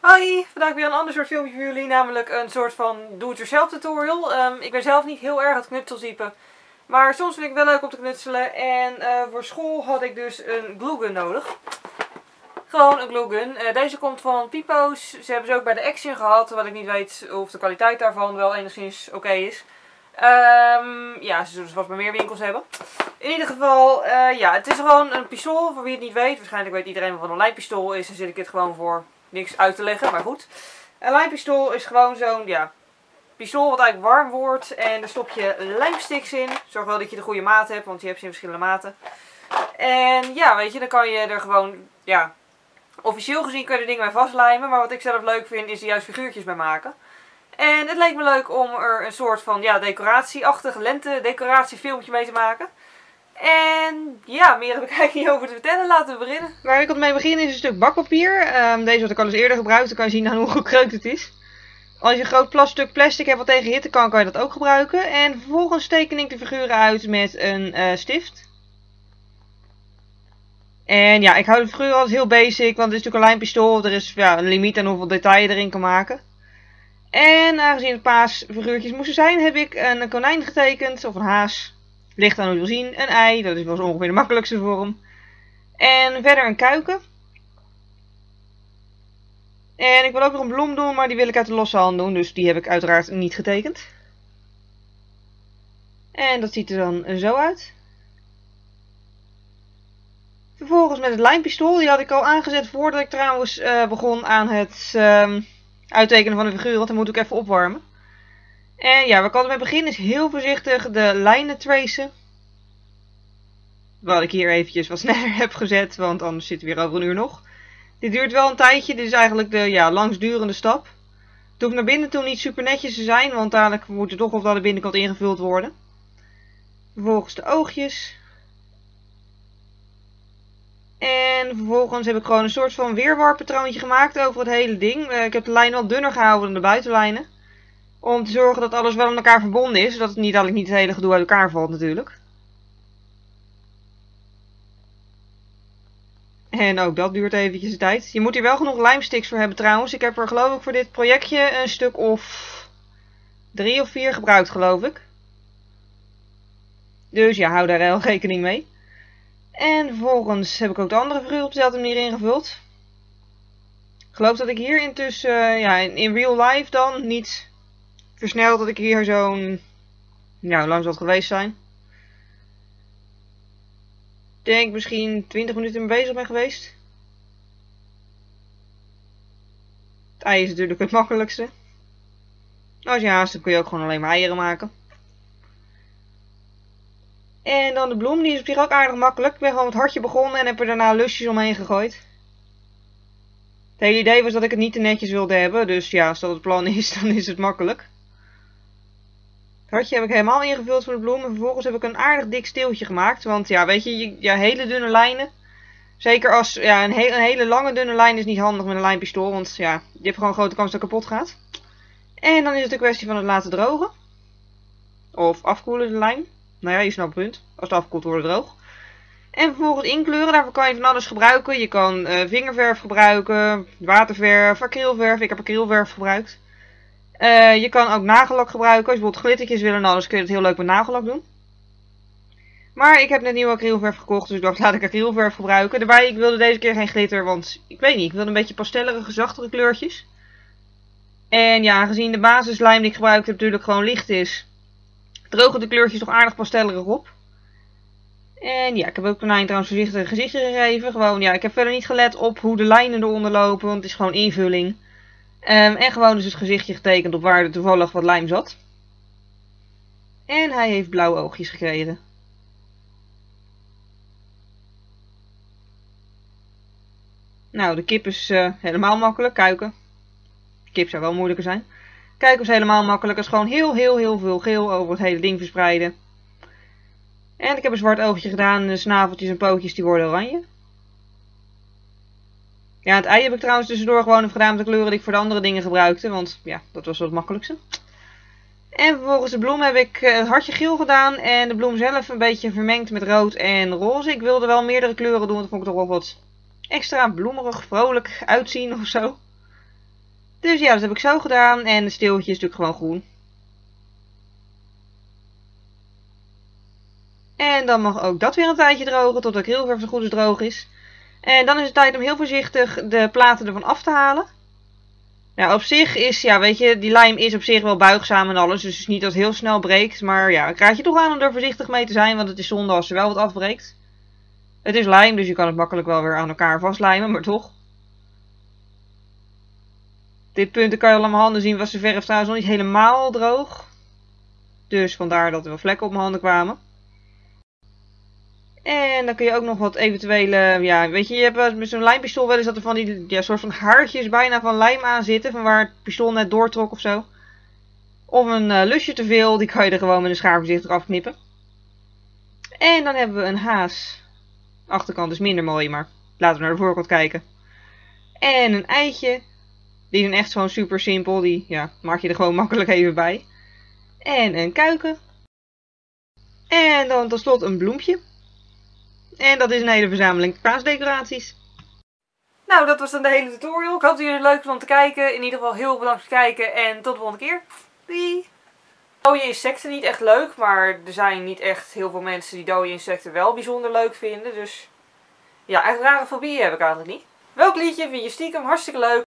Hoi, vandaag weer een ander soort filmpje voor jullie, namelijk een soort van do-it-yourself tutorial. Ik ben zelf niet heel erg aan het knutseltypen, maar soms vind ik het wel leuk om te knutselen. En voor school had ik dus een glue-gun nodig. Gewoon een glue-gun. Deze komt van Pipo's. Ze hebben ze ook bij de Action gehad, wat ik niet weet of de kwaliteit daarvan wel enigszins oké is. Ja, ze zullen dus vast bij meer winkels hebben. In ieder geval, ja, het is gewoon een pistool, voor wie het niet weet. Waarschijnlijk weet iedereen wat een lijnpistool is, dan zit ik dit gewoon voor niks uit te leggen, maar goed. Een lijnpistool is gewoon zo'n, ja, pistool wat eigenlijk warm wordt. En daar stop je lijmsticks in. Zorg wel dat je de goede maat hebt, want je hebt ze in verschillende maten. En ja, weet je, dan kan je er gewoon, ja, officieel gezien kun je er dingen mee vastlijmen. Maar wat ik zelf leuk vind, is er juist figuurtjes mee maken. En het leek me leuk om er een soort van, ja, decoratieachtig lente-decoratiefilmpje mee te maken. En ja, meer heb ik eigenlijk niet over te vertellen. Laten we beginnen. Waar ik mee begin is een stuk bakpapier. Deze had ik al eens eerder gebruikt. Dan kan je zien aan hoe gekreukt het is. Als je een groot stuk plastic hebt wat tegen hitte kan, kan je dat ook gebruiken. En vervolgens teken ik de figuren uit met een stift. En ja, ik hou de figuren altijd heel basic. Want het is natuurlijk een lijnpistool. Er is, ja, een limiet aan hoeveel detail je erin kan maken. En aangezien het paasfiguurtjes moesten zijn, heb ik een konijn getekend. Of een haas. Ligt aan hoe je wil zien. Een ei, dat is wel ongeveer de makkelijkste vorm. En verder een kuiken. En ik wil ook nog een bloem doen, maar die wil ik uit de losse hand doen. Dus die heb ik uiteraard niet getekend. En dat ziet er dan zo uit. Vervolgens met het lijnpistool. Die had ik al aangezet voordat ik trouwens begon aan het uittekenen van de figuur. Want dan moet ik even opwarmen. En ja, waar ik altijd mee begin is heel voorzichtig de lijnen tracen. Wat ik hier eventjes wat sneller heb gezet, want anders zit het weer over een uur nog. Dit duurt wel een tijdje, dit is eigenlijk de, ja, langsdurende stap. Het hoeft naar binnen toe niet super netjes te zijn, want dadelijk moet er toch of aan de binnenkant ingevuld worden. Vervolgens de oogjes. En vervolgens heb ik gewoon een soort van weerwarpatroontje gemaakt over het hele ding. Ik heb de lijn wat dunner gehouden dan de buitenlijnen. Om te zorgen dat alles wel aan elkaar verbonden is, zodat het niet dadelijk niet het hele gedoe uit elkaar valt natuurlijk. En ook dat duurt eventjes de tijd. Je moet hier wel genoeg lijmsticks voor hebben trouwens. Ik heb er geloof ik voor dit projectje een stuk of 3 of 4 gebruikt geloof ik. Dus ja, hou daar wel rekening mee. En vervolgens heb ik ook de andere figuur op dezelfde manier ingevuld. Ik geloof dat ik hier intussen, ja, in real life dan niet versneld dat ik hier zo'n, nou, hoe lang zal het geweest zijn? Ik denk misschien 20 minuten mee bezig ben geweest. Het ei is natuurlijk het makkelijkste. Als je haast hebt kun je ook gewoon alleen maar eieren maken. En dan de bloem, die is op zich ook aardig makkelijk. Ik ben gewoon met het hartje begonnen en heb er daarna lusjes omheen gegooid. Het hele idee was dat ik het niet te netjes wilde hebben, dus ja, als dat het plan is, dan is het makkelijk. Het hartje heb ik helemaal ingevuld van de bloem. En vervolgens heb ik een aardig dik steeltje gemaakt. Want ja, weet je, ja, hele dunne lijnen. Zeker als, ja, een hele lange dunne lijn is niet handig met een lijnpistool. Want ja, je hebt gewoon een grote kans dat het kapot gaat. En dan is het een kwestie van het laten drogen. Of afkoelen de lijn. Nou ja, je snapt het punt. Als het afkoelt wordt het droog. En vervolgens inkleuren. Daarvoor kan je van alles gebruiken. Je kan vingerverf gebruiken, waterverf, acrylverf. Ik heb acrylverf gebruikt. Je kan ook nagellak gebruiken. Als je bijvoorbeeld glittertjes wil en alles, kun je dat heel leuk met nagellak doen. Maar ik heb net nieuwe acrylverf gekocht, dus ik dacht laat ik acrylverf gebruiken. Daarbij, ik wilde deze keer geen glitter, want ik weet niet, ik wilde een beetje pastellerige, zachtere kleurtjes. En ja, aangezien de basislijm die ik gebruikt heb natuurlijk gewoon licht is, drogen de kleurtjes toch aardig pastellerig op. En ja, ik heb ook konijn trouwens voorzichtig een gezichtje gegeven. Gewoon, ja, ik heb verder niet gelet op hoe de lijnen eronder lopen, want het is gewoon invulling. En gewoon dus het gezichtje getekend op waar er toevallig wat lijm zat. En hij heeft blauwe oogjes gekregen. Nou, de kip is helemaal makkelijk. Kuiken. De kip zou wel moeilijker zijn. Kuiken is helemaal makkelijk. Het is gewoon heel veel geel over het hele ding verspreiden. En ik heb een zwart oogje gedaan. De snaveltjes en pootjes die worden oranje. Ja, het ei heb ik trouwens tussendoor gewoon even gedaan met de kleuren die ik voor de andere dingen gebruikte. Want ja, dat was wel het makkelijkste. En vervolgens de bloem heb ik het hartje geel gedaan. En de bloem zelf een beetje vermengd met rood en roze. Ik wilde wel meerdere kleuren doen, want dat vond ik toch wel wat extra bloemerig, vrolijk uitzien of zo. Dus ja, dat heb ik zo gedaan. En het steeltje is natuurlijk gewoon groen. En dan mag ook dat weer een tijdje drogen, totdat de keelverf zo goed als droog is. En dan is het tijd om heel voorzichtig de platen ervan af te halen. Nou, op zich is, ja weet je, die lijm is op zich wel buigzaam en alles. Dus het is niet dat het heel snel breekt. Maar ja, ik raad je toch aan om er voorzichtig mee te zijn, want het is zonde als er wel wat afbreekt. Het is lijm, dus je kan het makkelijk wel weer aan elkaar vastlijmen, maar toch. Dit punt, dan kan je al aan mijn handen zien, was de verf trouwens nog niet helemaal droog. Dus vandaar dat er wel vlekken op mijn handen kwamen. En dan kun je ook nog wat eventuele, ja weet je, je hebt met zo'n lijmpistool wel eens dat er van die ja, soort van haartjes bijna van lijm aan zitten. Van waar het pistool net doortrok of zo. Of een lusje te veel, die kan je er gewoon met een schaar voorzichtig afknippen. En dan hebben we een haas. De achterkant is minder mooi, maar laten we naar de voorkant kijken. En een eitje. Die zijn echt gewoon super simpel, die ja, maak je er gewoon makkelijk even bij. En een kuiken. En dan tot slot een bloempje. En dat is een hele verzameling paasdecoraties. Nou, dat was dan de hele tutorial. Ik hoop dat jullie het leuk vonden om te kijken. In ieder geval heel bedankt voor het kijken en tot de volgende keer. Doei! Dode insecten niet echt leuk, maar er zijn niet echt heel veel mensen die dode insecten wel bijzonder leuk vinden. Dus ja, echt rare fobieën heb ik eigenlijk niet. Welk liedje vind je stiekem hartstikke leuk?